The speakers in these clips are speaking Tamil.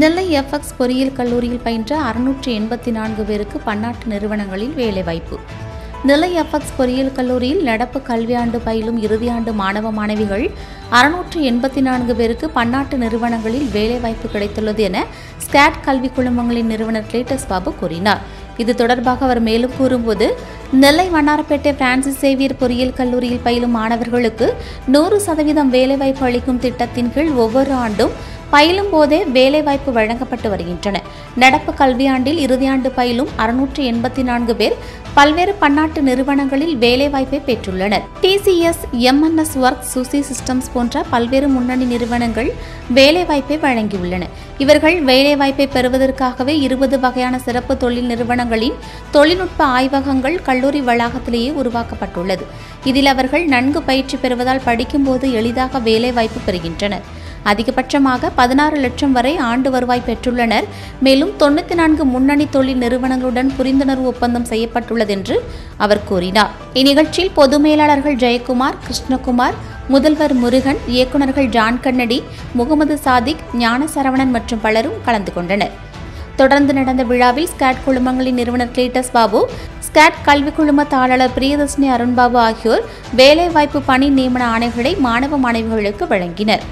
நெல்லை எஃப்எக்ஸ் பொறியியல் கல்லூரியில் பயின்ற 684 பேருக்கு பன்னாட்டு நிறுவனங்களில் வேலைவாய்ப்பு. நெல்லை எஃப்எக்ஸ் பொறியியல் கல்லூரியில் நடப்பு கல்வியாண்டு பயிலும் இறுதியாண்டு மாணவ மாணவிகள் 684 பேருக்கு பன்னாட்டு நிறுவனங்களில் வேலைவாய்ப்பு கிடைத்துள்ளது என ஸ்காட் கல்விக் குழுமங்களின் நிறுவனர் கிளேட்டஸ் பாபு கூறினார். இது தொடர்பாக அவர் மேலும் கூறும்போது, நெல்லை வண்ணாரப்பேட்டை பிரான்சிஸ் சேவியர் பொறியியல் கல்லூரியில் பயிலும் மாணவர்களுக்கு 100% வேலைவாய்ப்பு அளிக்கும் திட்டத்தின் கீழ் ஒவ்வொரு ஆண்டும் பயிலும் போதே வேலைவாய்ப்பு வழங்கப்பட்டு வருகின்றன. நடப்பு கல்வியாண்டில் இறுதியாண்டு பயிலும் 684 பேர் பல்வேறு பன்னாட்டு நிறுவனங்களில் வேலைவாய்ப்பை பெற்றுள்ளனர். TCS, MNS work, Suchi Systems போன்ற பல்வேறு முன்னணி நிறுவனங்கள் வேலைவாய்ப்பை வழங்கியுள்ளன. இவர்கள் வேலைவாய்ப்பை பெறுவதற்காகவே 20 வகையான சிறப்பு தொழில் நிறுவனங்களின் தொழில்நுட்ப ஆய்வகங்கள் கல்லூரி வளாகத்திலேயே உருவாக்கப்பட்டுள்ளது. இதில் அவர்கள் நன்கு பயிற்சி பெறுவதால் படிக்கும்போது எளிதாக வேலைவாய்ப்பு பெறுகின்றனர். அதிகபட்சமாக 16 லட்சம் வரை ஆண்டு வருவாய் பெற்றுள்ளனர். மேலும் 94 முன்னணி தொழில் நிறுவனங்களுடன் புரிந்துணர்வு ஒப்பந்தம் செய்யப்பட்டுள்ளது என்று அவர் கூறினார். இந்நிகழ்ச்சியில் பொது மேலாளர்கள் ஜெயக்குமார், கிருஷ்ணகுமார், முதல்வர் முருகன், இயக்குநர்கள் ஜான் கண்ணடி, முகமது சாதிக், ஞான சரவணன் மற்றும் பலரும் கலந்து கொண்டனர். தொடர்ந்து நடந்த விழாவில் ஸ்காட் குழுமங்களின் நிறுவனர் கிளேட்டஸ் பாபு, ஸ்காட் கல்விக் குழும தாளர் பிரியதர்ஷினி அருண்பாபு ஆகியோர் வேலைவாய்ப்பு பணி நியமன ஆணைகளை மாணவ மாணவிகளுக்கு வழங்கினர்.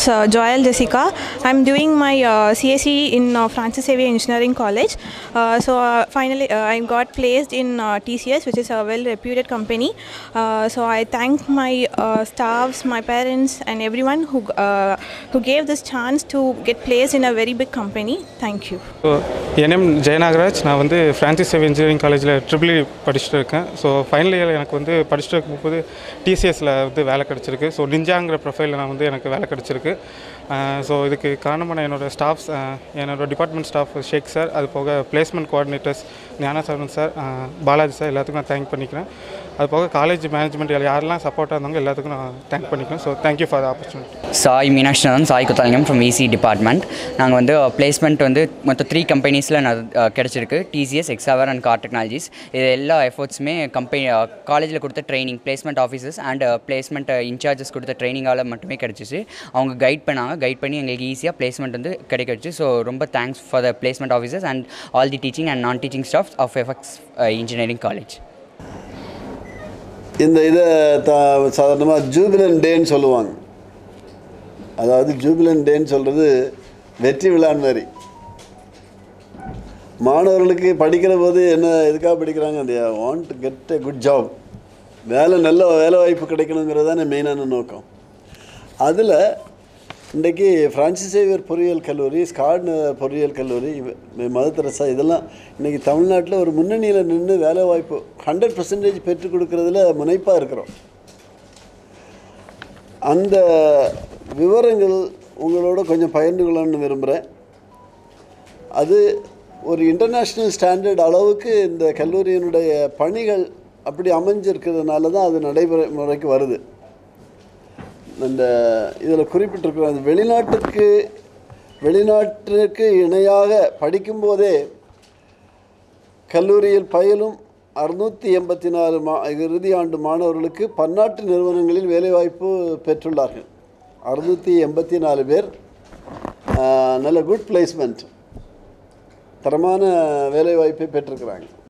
is Joel Jessica. I'm doing my C.A.C. in Francis Xavier Engineering College. Finally, I got placed in TCS, which is a well-reputed company. I thank my staffs, my parents, and everyone who gave this chance to get placed in a very big company. Thank you. My name is Jayanagaraj. I am in Francis Xavier Engineering College. So finally, I am in TCS. So NINJA profile. So this is the staffs, department staff, Sheikh sir, placement coordinators, Nyana sir, Balaji sir, I thank you. And college management, thank. So thank you for the opportunity. So I'm Meenakshi, Sai Kuthalingam from VC department. I have placement in 3 companies, TCS, Xavier and Car Technologies. All efforts in college training, placement officers and placement in charges training. They guide easy placement. So thanks for the placement officers and all the teaching and non-teaching staff of FX Engineering College. In the jubilant day, jubilant day is வெற்றி விழான்மாரி மாணவர்களுக்கு படிக்கிற போது என்ன எதுக்காக படிக்கறாங்க they want to get a good job வேலை நல்ல வேலை வாய்ப்பு கிடைக்கணும்ங்கறதானே மெயினான நோக்கம் அதுல இன்னைக்கு பிரான்சிஸ் சேவியர் பொறியியல் கல்லூரி ஸ்கார்ட் பொறியியல் கல்லூரி மதர் தெரசா இதெல்லாம் இன்னைக்கு தமிழ்நாட்டுல ஒரு முன்னணியில நின்னு வேலை வாய்ப்பு 100% பெற்று கொடுக்கிறதுல முனைப்பா இருக்கறோம் அந்த விவரங்கள் உங்களோட கொஞ்சம் பயந்துகளான்னு விரும்பறேன் அது ஒரு இன்டர்நேஷனல் ஸ்டாண்டர்ட் அளவுக்கு இந்த கல்லூரியினுடைய பணிகள் அப்படி அமைஞ்சிருக்கிறதுனால தான் அது நடைமுறைக்கு வருது அந்த இதல குறிப்பிட்டிருக்கிறது வெளிநாட்டுக்கு இணையாக படிக்கும் போதே கல்லூரியில் பயிலும் 684 இறுதி ஆண்டு மாணவர்களுக்கு பன்னாட்டு நிறுவனங்களில் வேலை வாய்ப்பு பெற்றுள்ளார்கள் 684 பேர் நல்ல குட் பிளேஸ்மென்ட் தரமான வேலை வாய்ப்பை பெற்றிருக்காங்க